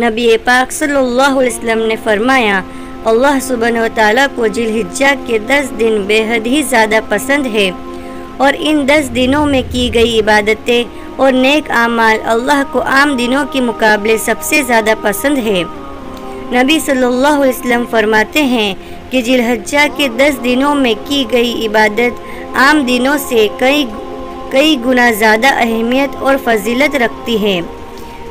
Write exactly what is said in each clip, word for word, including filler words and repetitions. नबी पाक सल्लल्लाहु अलैहि वसल्लम ने फरमाया, अल्लाह सुब्हानहु व तआला को जिलहिज्जा के दस दिन बेहद ही ज़्यादा पसंद है और इन दस दिनों में की गई इबादतें और नेक आमाल अल्लाह को आम दिनों के मुकाबले सबसे ज़्यादा पसंद है। नबी सल्लल्लाहु अलैहि वसल्लम फरमाते हैं कि जिलहिज्जा के दस दिनों में की गई इबादत आम दिनों से कई कई गुना ज़्यादा अहमियत और फजीलत रखती है।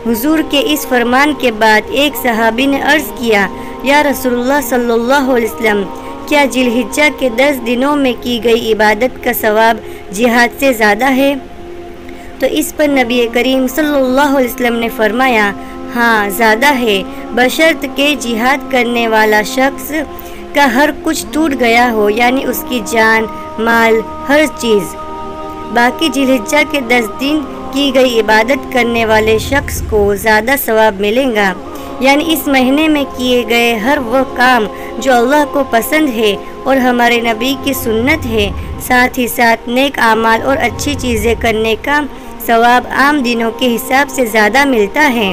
हुजूर के इस फरमान के बाद एक सहाबी ने अर्ज़ किया, या रसूलुल्लाह सल्लल्लाहु अलैहि वसल्लम, क्या जिलहिज्जा के दस दिनों में की गई इबादत का सवाब जिहाद से ज़्यादा है? तो इस पर नबी करीम सल्लल्लाहु अलैहि वसल्लम ने फरमाया, हाँ ज़्यादा है, बशर्त के जिहाद करने वाला शख्स का हर कुछ टूट गया हो, यानी उसकी जान, माल, हर चीज़। बाकी जिलहिज्जा के दस दिन की गई इबादत करने वाले शख्स को ज़्यादा सवाब मिलेगा, यानी इस महीने में किए गए हर वो काम जो अल्लाह को पसंद है और हमारे नबी की सुन्नत है, साथ ही साथ नेक आमाल और अच्छी चीज़ें करने का सवाब आम दिनों के हिसाब से ज़्यादा मिलता है।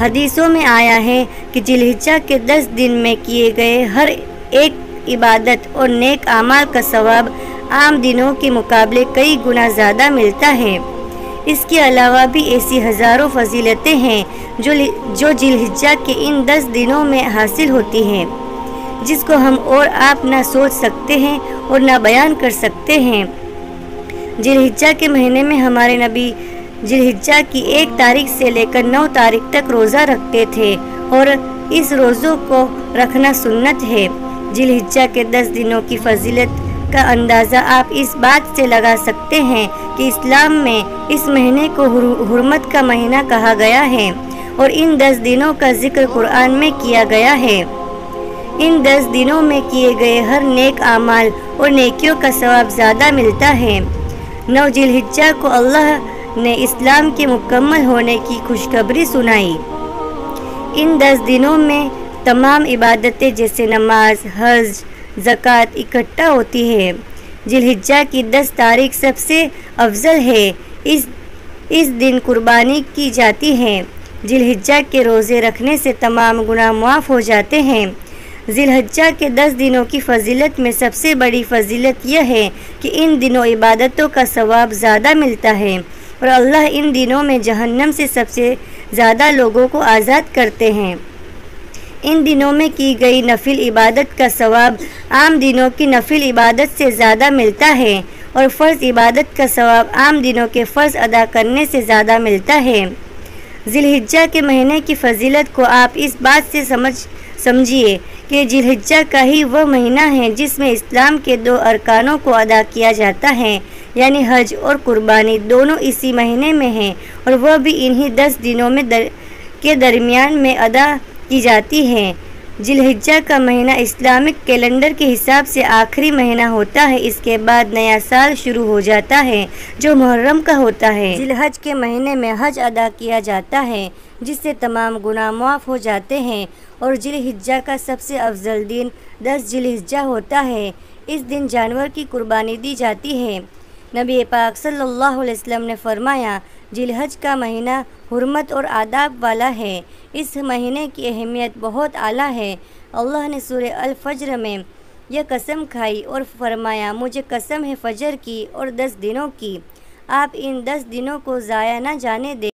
हदीसों में आया है कि जिलहिज्जा के दस दिन में किए गए हर एक इबादत और नेक आमाल का सवाब आम दिनों के मुकाबले कई गुना ज़्यादा मिलता है। इसके अलावा भी ऐसी हज़ारों फजीलतें हैं जो जो जिलहिज्जा के इन दस दिनों में हासिल होती हैं, जिसको हम और आप ना सोच सकते हैं और ना बयान कर सकते हैं। जिलहिज्जा के महीने में हमारे नबी जिलहिज्जा की एक तारीख से लेकर नौ तारीख तक रोज़ा रखते थे और इस रोज़ों को रखना सुन्नत है। जिलहिज्जा के दस दिनों की फजीलत का अंदाज़ा आप इस बात से लगा सकते हैं कि इस्लाम में इस महीने को हुर्मत का महीना कहा गया है और इन दस दिनों का जिक्र कुरान में किया गया है। इन दस दिनों में किए गए हर नेक आमाल और नेकियों का सवाब ज़्यादा मिलता है। नौ जिलहिज्जा को अल्लाह ने इस्लाम के मुकम्मल होने की खुशखबरी सुनाई। इन दस दिनों में तमाम इबादतें जैसे नमाज, हज, ज़कात इकट्ठा होती है। जिलहिज्जा की दस तारीख सबसे अफजल है। इस इस दिन कुर्बानी की जाती है। जिलहिज्जा के रोज़े रखने से तमाम गुनाह माफ़ हो जाते हैं। जिलहिज्जा के दस दिनों की फजीलत में सबसे बड़ी फजीलत यह है कि इन दिनों इबादतों का सवाब ज़्यादा मिलता है और अल्लाह इन दिनों में जहन्नम से सबसे ज़्यादा लोगों को आज़ाद करते हैं। इन दिनों में की गई नफिल इबादत का सवाब आम दिनों की नफिल इबादत से ज़्यादा मिलता है और फ़र्ज़ इबादत का सवाब आम दिनों के फ़र्ज़ अदा करने से ज़्यादा मिलता है। जिलहिज्जा के महीने की फजीलत को आप इस बात से समझ समझिए कि जिलहिज्जा का ही वह महीना है जिसमें इस्लाम के दो अरकानों को अदा किया जाता है, यानी हज और कुर्बानी दोनों इसी महीने में हैं और वह भी इन्हीं दस दिनों में दर, के दरमियान में अदा की जाती है। जिलहिज्जा का महीना इस्लामिक कैलेंडर के हिसाब से आखिरी महीना होता है। इसके बाद नया साल शुरू हो जाता है जो मुहर्रम का होता है। जिलहज के महीने में हज अदा किया जाता है जिससे तमाम गुनाह माफ़ हो जाते हैं और जिलहिज्जा का सबसे अफजल दिन दस जिलहिज्जा होता है। इस दिन जानवर की कुर्बानी दी जाती है। नबी पाक सल्लल्लाहु अलैहि वसल्लम ने फरमाया, जिलहज का महीना हुर्मत और आदाब वाला है। इस महीने की अहमियत बहुत आला है। अल्लाह ने सूरे अल फजर में यह कसम खाई और फरमाया, मुझे कसम है फ़जर की और दस दिनों की, आप इन दस दिनों को ज़ाया न जाने दें।